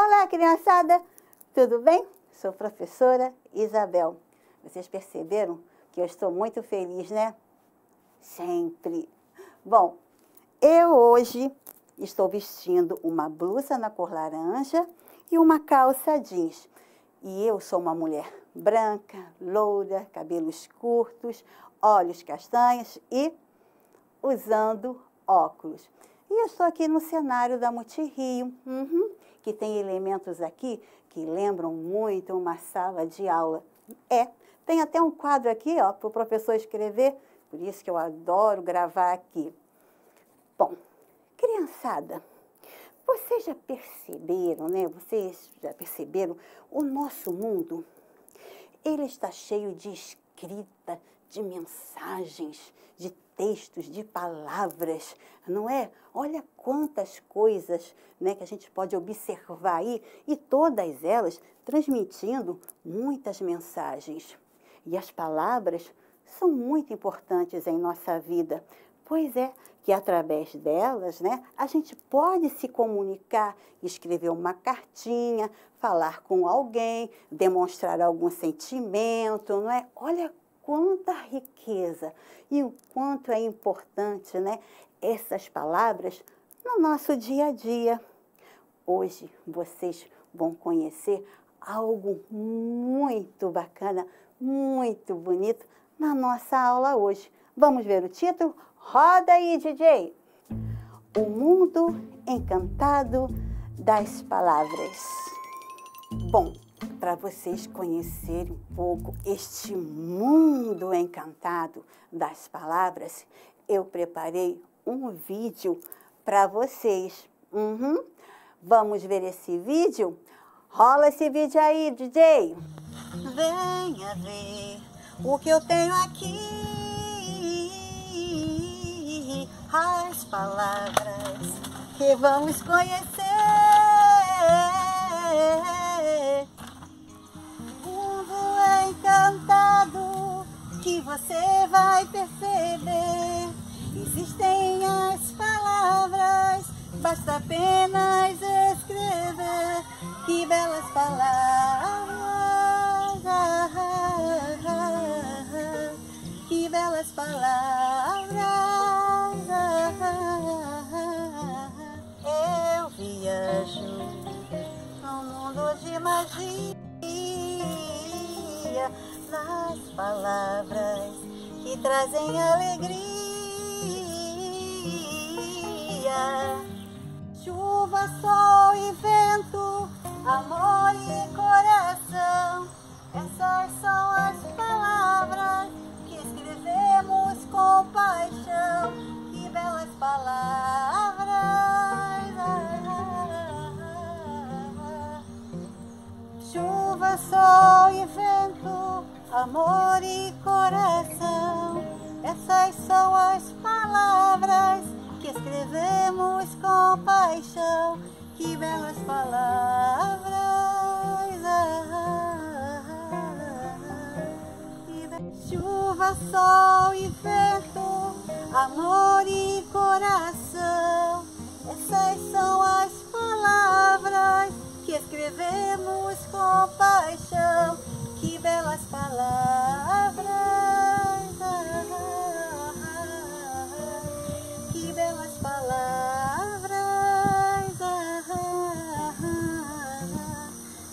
Olá, criançada! Tudo bem? Sou professora Isabel. Vocês perceberam que eu estou muito feliz, né? Sempre! Bom, eu hoje estou vestindo uma blusa na cor laranja e uma calça jeans. E eu sou uma mulher branca, loura, cabelos curtos, olhos castanhos e usando óculos. E eu estou aqui no cenário da Multirio, que tem elementos aqui que lembram muito uma sala de aula. Tem até um quadro aqui, ó, para o professor escrever, por isso que eu adoro gravar aqui. Bom, criançada, vocês já perceberam, né? Vocês já perceberam? O nosso mundo, ele está cheio de escrita, de mensagens, de textos, de palavras, não é? Olha quantas coisas, né, que a gente pode observar aí, e todas elas transmitindo muitas mensagens. E as palavras são muito importantes em nossa vida, pois é que através delas, né, a gente pode se comunicar, escrever uma cartinha, falar com alguém, demonstrar algum sentimento, não é? Olha quanta riqueza e o quanto é importante, né, essas palavras no nosso dia a dia. Hoje vocês vão conhecer algo muito bacana, muito bonito na nossa aula hoje. Vamos ver o título? Roda aí, DJ! O Mundo Encantado das Palavras. Bom, para vocês conhecerem um pouco este mundo encantado das palavras, eu preparei um vídeo para vocês. Vamos ver esse vídeo? Rola esse vídeo aí, DJ! Venha ver o que eu tenho aqui, as palavras que vamos conhecer. Encantado que você vai perceber, existem as palavras, basta apenas escrever. Que belas palavras, que belas palavras. Eu viajo num mundo de magia, nas palavras que trazem alegria. Chuva, sol e vento, amor e coração, essas são as palavras que escrevemos com paixão. Que belas palavras. Chuva, sol e vento, amor e coração, essas são as palavras que escrevemos com paixão. Que belas palavras, chuva, sol e vento, amor e coração, essas são as palavras que escrevemos com paixão. Que belas palavras, que belas palavras,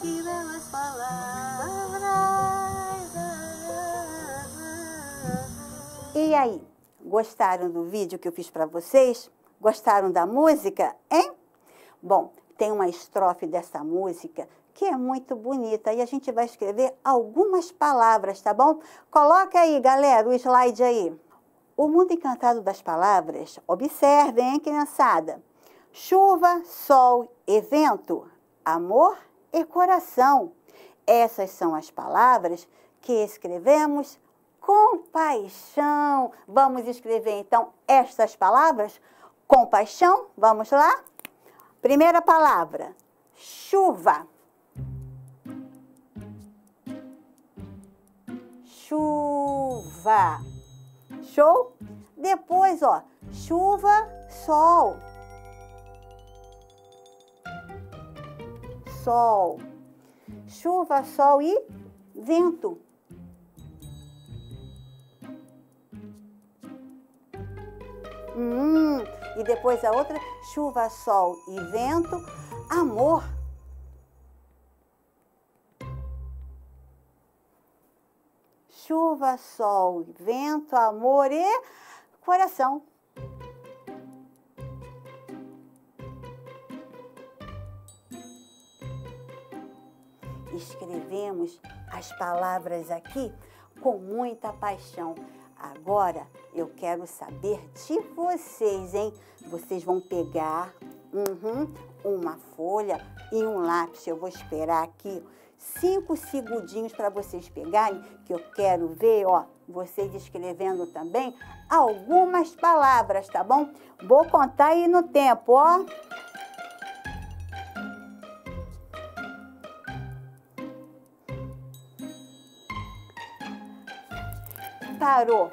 que belas palavras. E aí, gostaram do vídeo que eu fiz para vocês? Gostaram da música, hein? Bom, tem uma estrofe dessa música que é muito bonita, e a gente vai escrever algumas palavras, tá bom? Coloca aí, galera, o slide aí. O mundo encantado das palavras, observem, hein, criançada? Chuva, sol e vento, amor e coração. Essas são as palavras que escrevemos com paixão. Vamos escrever, então, estas palavras compaixão, vamos lá? Primeira palavra, chuva. Chuva. Show? Depois, ó, chuva, sol. Sol. Chuva, sol e vento. E depois a outra, chuva, sol e vento, amor. Chuva, sol, vento, amor e coração. Escrevemos as palavras aqui com muita paixão. Agora eu quero saber de vocês, hein? Vocês vão pegar uma folha e um lápis. Eu vou esperar aqui 5 segundinhos para vocês pegarem, que eu quero ver, ó, vocês escrevendo também algumas palavras, tá bom? Vou contar aí no tempo, ó. 1.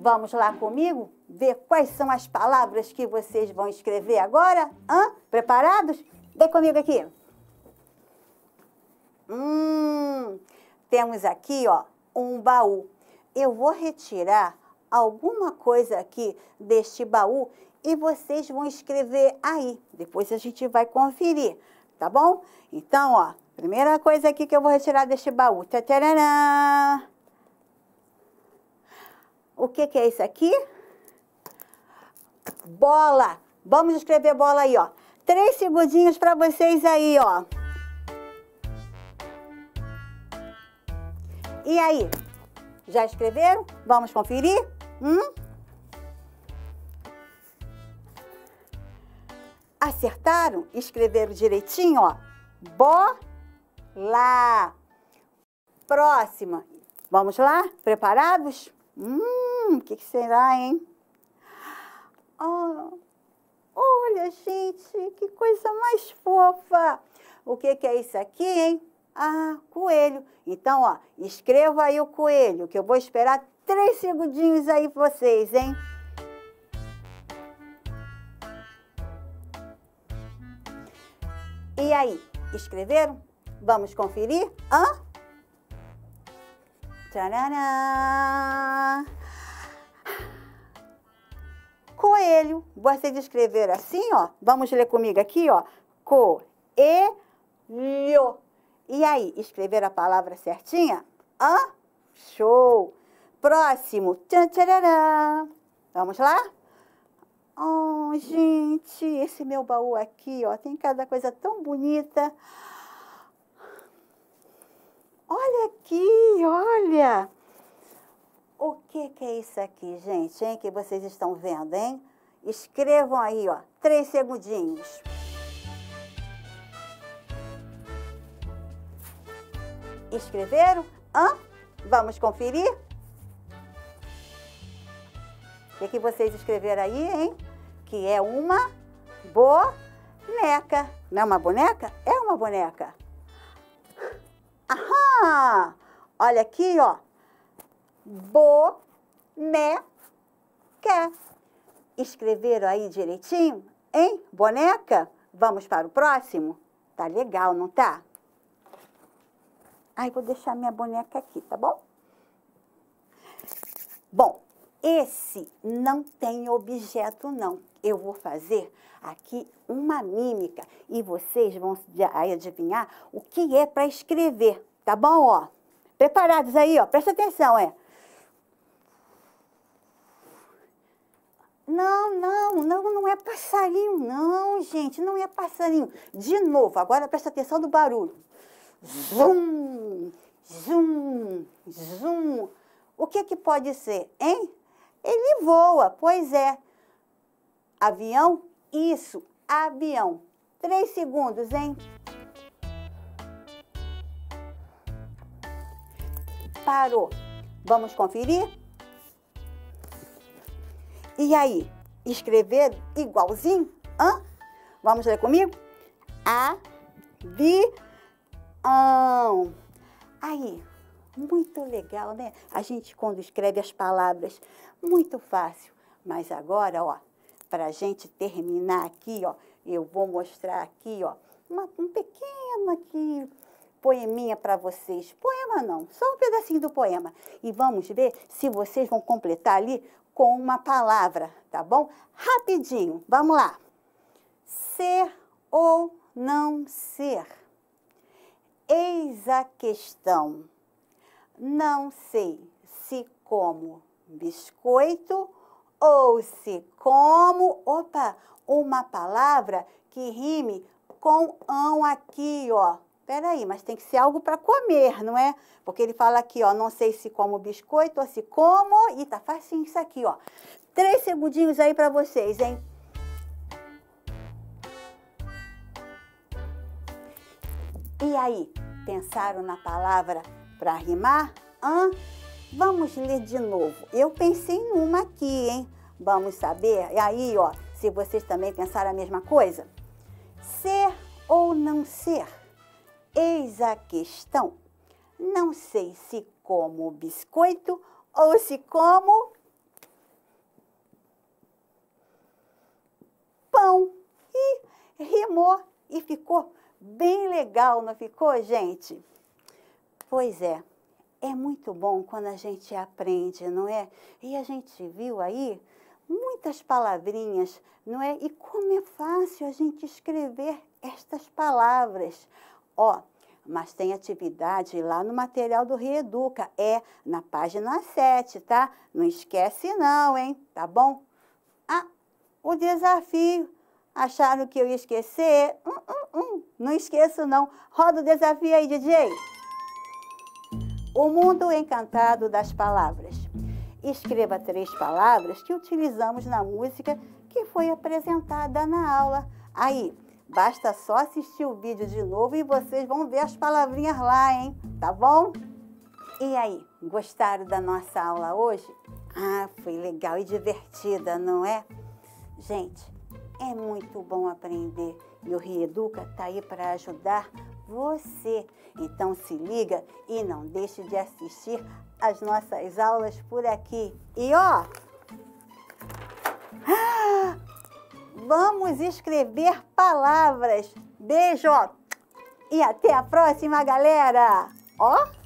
Vamos lá comigo ver quais são as palavras que vocês vão escrever agora? Hã? Preparados? Vem comigo aqui. Temos aqui, ó, um baú. Eu vou retirar alguma coisa aqui deste baú e vocês vão escrever aí. Depois a gente vai conferir, tá bom? Então, ó, primeira coisa aqui que eu vou retirar deste baú. Tcharam! O que que é isso aqui? Bola. Vamos escrever bola aí, ó. 3 segundinhos para vocês aí, ó. E aí? Já escreveram? Vamos conferir? Acertaram? Escreveram direitinho, ó. Bola. Próxima. Vamos lá? Preparados? O que será, hein? Oh, olha, gente, que coisa mais fofa! O que é isso aqui, hein? Ah, coelho. Então, ó, escreva aí o coelho, que eu vou esperar 3 segundinhos aí pra vocês, hein? E aí, escreveram? Vamos conferir? Hã? Tcharará. Coelho. Vocês escreveram assim, ó. Vamos ler comigo aqui, ó. Coelho. E aí, escreveram a palavra certinha? Hã? Show. Próximo. Tcharará. Vamos lá? Oh, gente, esse meu baú aqui, ó, tem cada coisa tão bonita. Olha aqui, olha! O que é isso aqui, gente, hein? Que vocês estão vendo, hein? Escrevam aí, ó, 3 segundinhos. Escreveram? Hã? Vamos conferir? O que é que vocês escreveram aí, hein? Que é uma boneca. Não é uma boneca? É uma boneca. Aham! Olha aqui, ó. Boneca. Escreveram aí direitinho, hein? Boneca? Vamos para o próximo? Tá legal, não tá? Aí vou deixar minha boneca aqui, tá bom? Bom, esse não tem objeto, não. Eu vou fazer aqui uma mímica e vocês vão aí adivinhar o que é para escrever, tá bom, ó? Preparados aí, ó? Presta atenção, é. Não é passarinho, não, gente, não é passarinho. De novo, agora presta atenção no barulho. Zum, zum, zum. O que que pode ser, hein? Ele voa, pois é. Avião? Isso, avião. 3 segundos, hein? Parou. Vamos conferir? E aí? escrever igualzinho? Hã? Vamos ler comigo? Avião. Aí, muito legal, né? A gente quando escreve as palavras, muito fácil. Mas agora, ó, para a gente terminar aqui, ó, eu vou mostrar aqui, ó, um pequeno aqui poeminha para vocês. Poema não, só um pedacinho do poema. E vamos ver se vocês vão completar ali com uma palavra, tá bom? Rapidinho, vamos lá. Ser ou não ser? Eis a questão. Não sei se como biscoito ou se como, opa, uma palavra que rime com ão aqui, ó. Peraí, mas tem que ser algo para comer, não é? Porque ele fala aqui, ó, não sei se como biscoito ou se como, e tá facinho isso aqui, ó. 3 segundinhos aí para vocês, hein? E aí, pensaram na palavra para rimar? Hã? Vamos ler de novo. Eu pensei numa aqui, hein? Vamos saber. E aí, ó, se vocês também pensaram a mesma coisa. Ser ou não ser? Eis a questão. Não sei se como biscoito ou se como pão. E rimou e ficou bem legal, não ficou, gente? Pois é. É muito bom quando a gente aprende, não é? E a gente viu aí muitas palavrinhas, não é? E como é fácil a gente escrever estas palavras. Ó, mas tem atividade lá no material do Reeduca, é na página 7, tá? Não esquece não, hein? Tá bom? Ah, o desafio. Acharam que eu ia esquecer? Não esqueço não. Roda o desafio aí, DJ. O mundo encantado das palavras. Escreva 3 palavras que utilizamos na música que foi apresentada na aula. Aí, basta só assistir o vídeo de novo e vocês vão ver as palavrinhas lá, hein? Tá bom? E aí, gostaram da nossa aula hoje? Ah, foi legal e divertida, não é? Gente, é muito bom aprender e o Reeduca tá aí para ajudar você. Então se liga e não deixe de assistir as nossas aulas por aqui. E ó, vamos escrever palavras. Beijo e até a próxima, galera. Ó.